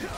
Yeah.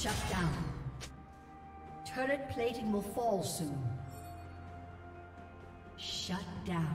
Shut down. Turret plating will fall soon. Shut down.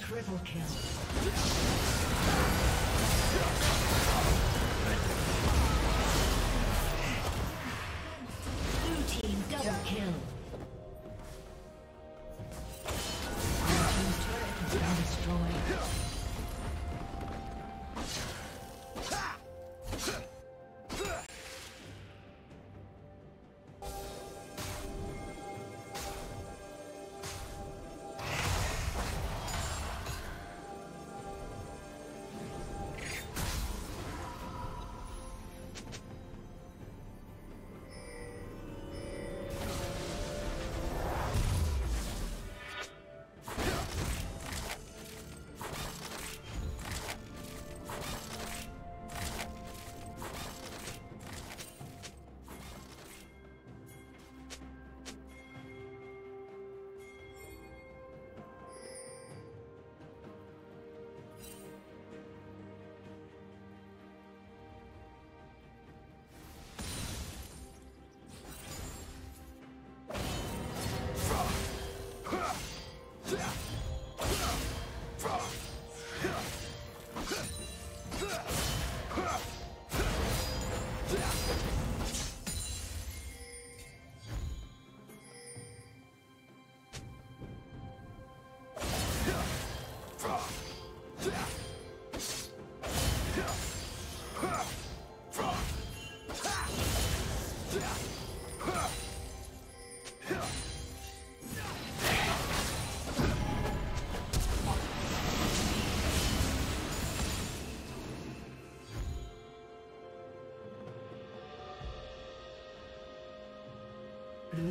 Triple kill. Blue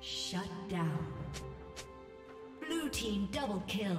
Shut down. Blue team double kill.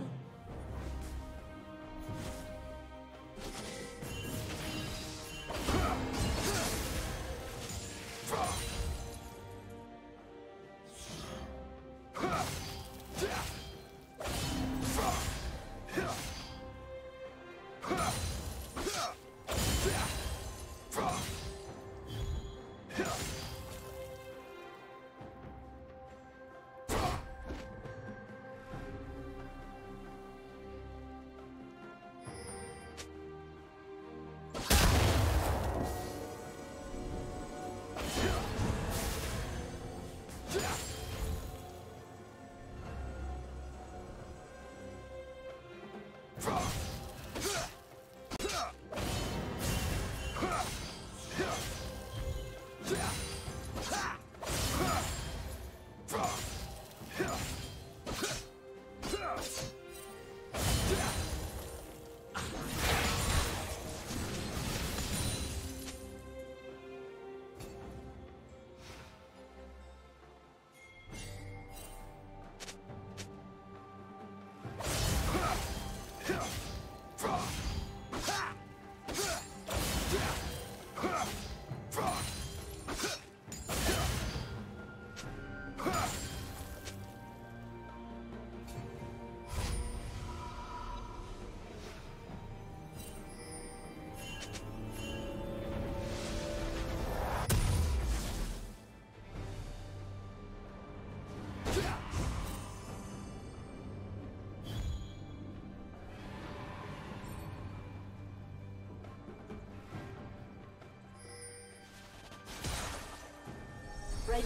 Red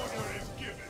Order is given.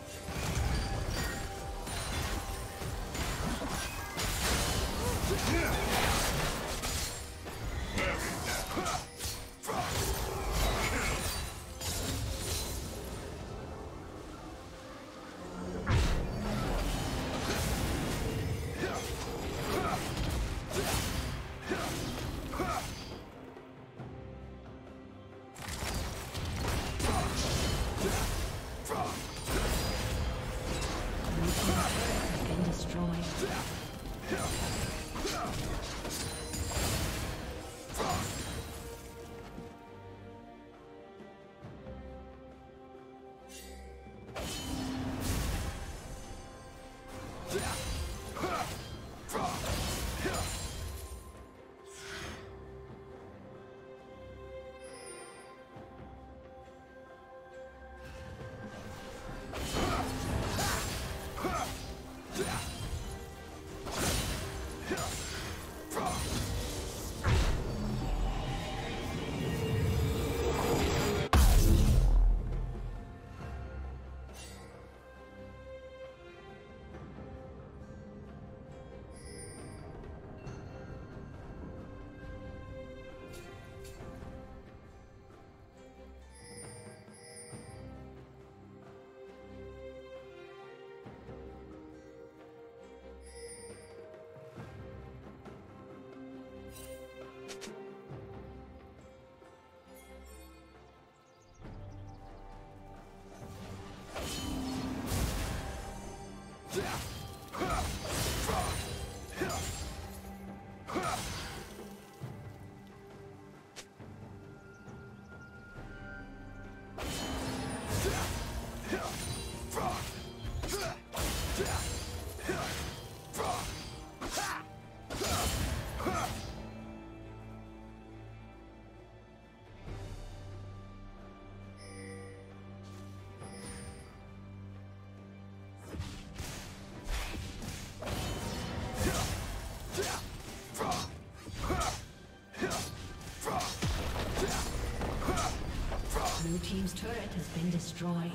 Blue team's turret has been destroyed.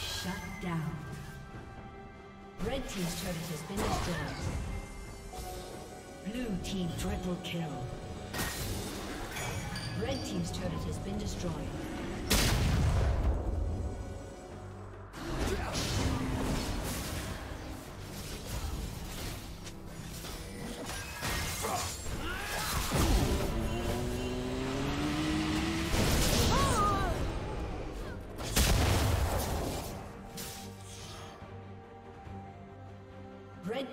Shut down. Red team's turret has been destroyed. Blue team triple kill. Red team's turret has been destroyed. Red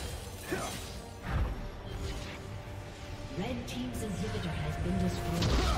Red team's inhibitor has been destroyed.